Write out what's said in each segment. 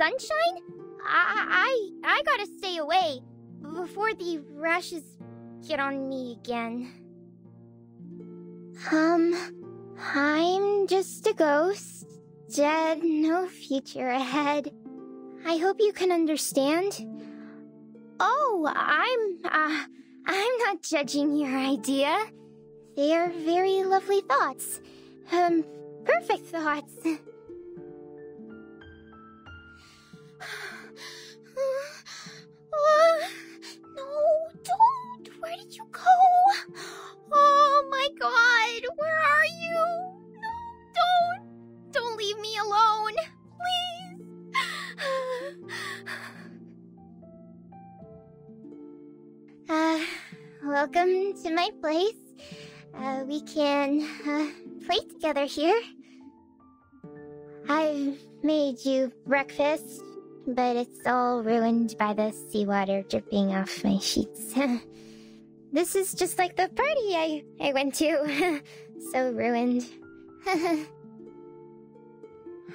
sunshine? I gotta stay away before the rashes get on me again. I'm just a ghost, dead, no future ahead. I hope you can understand. Oh, I'm not judging your idea. They are very lovely thoughts. Perfect thoughts. No, don't! Where did you go? Oh my god, where are you? No, don't leave me alone, please. Welcome to my place. We can play together here. I've made you breakfast, but it's all ruined by the seawater dripping off my sheets. This is just like the party I went to. So ruined.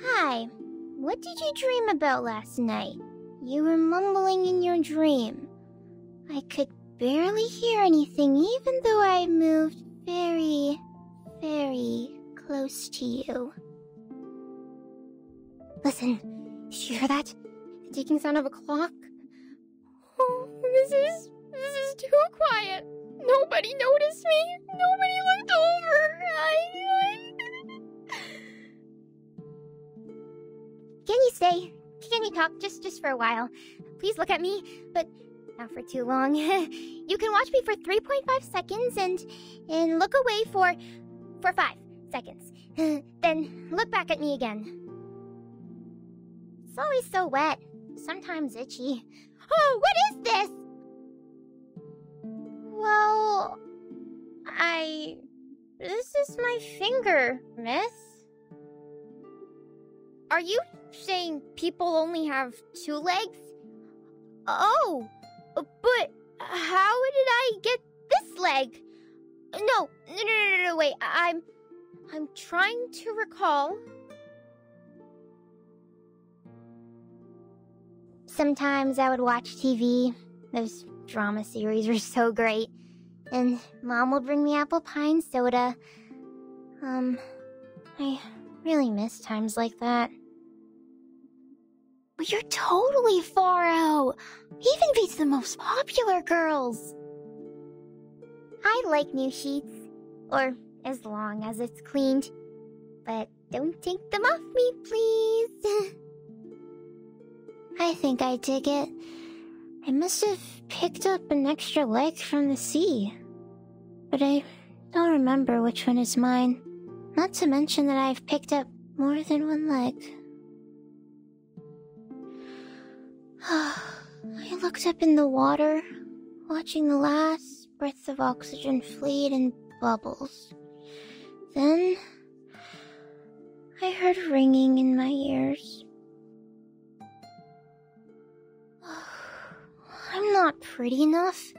Hi, what did you dream about last night? You were mumbling in your dream. I could barely hear anything, even though I moved very, very close to you. Listen, did you hear that? The ticking sound of a clock? Oh, this is too quiet. Nobody noticed me. Nobody looked over. Can you stay? Can you talk just for a while? Please look at me, but not for too long. You can watch me for 3.5 seconds and look away for 5 seconds. Then look back at me again. It's always so wet, sometimes itchy. Oh, what is this? Well, this is my finger, miss. Are you saying people only have 2 legs? Oh! But how did I get this leg? No, wait. I'm trying to recall. Sometimes I would watch TV. Those drama series were so great. And Mom would bring me apple pie soda. I really miss times like that. But you're totally far out. Even beats the most popular girls. I like new sheets, or as long as it's cleaned. But don't take them off me, please. I think I dig it. I must have picked up an extra leg from the sea. But I don't remember which one is mine. Not to mention that I've picked up more than one leg. I looked up in the water, watching the last breath of oxygen fleet in bubbles. Then, I heard ringing in my ears. I'm not pretty enough.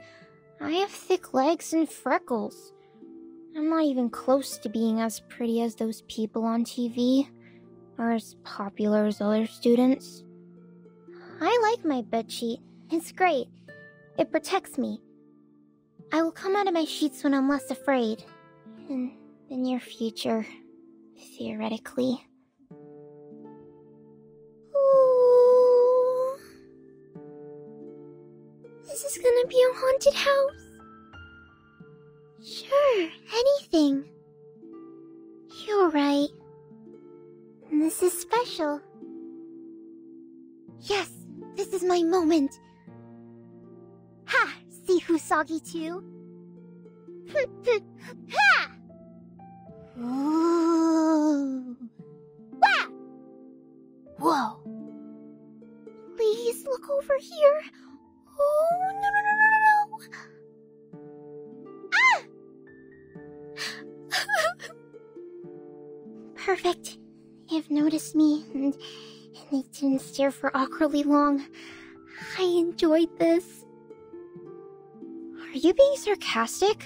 I have thick legs and freckles. I'm not even close to being as pretty as those people on TV, or as popular as other students. I like my bedsheet. It's great. It protects me. I will come out of my sheets when I'm less afraid. In your future, theoretically. Ooh. This is gonna be a haunted house. Sure, anything. You're right. This is special. Yes. This is my moment. Ha! See who's soggy too? Ha! Ooh. Wah! Whoa. Please look over here. Oh, no. Ah! Perfect. They've noticed me and they didn't stare for awkwardly long. I enjoyed this. Are you being sarcastic?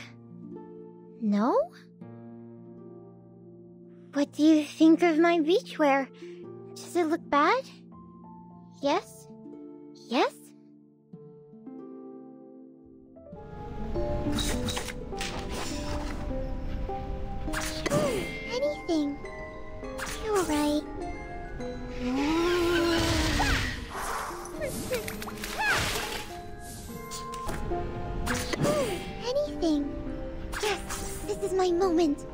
No? What do you think of my beachwear? Does it look bad? Yes? Yes? Anything. You're right. Anything. Yes, this is my moment.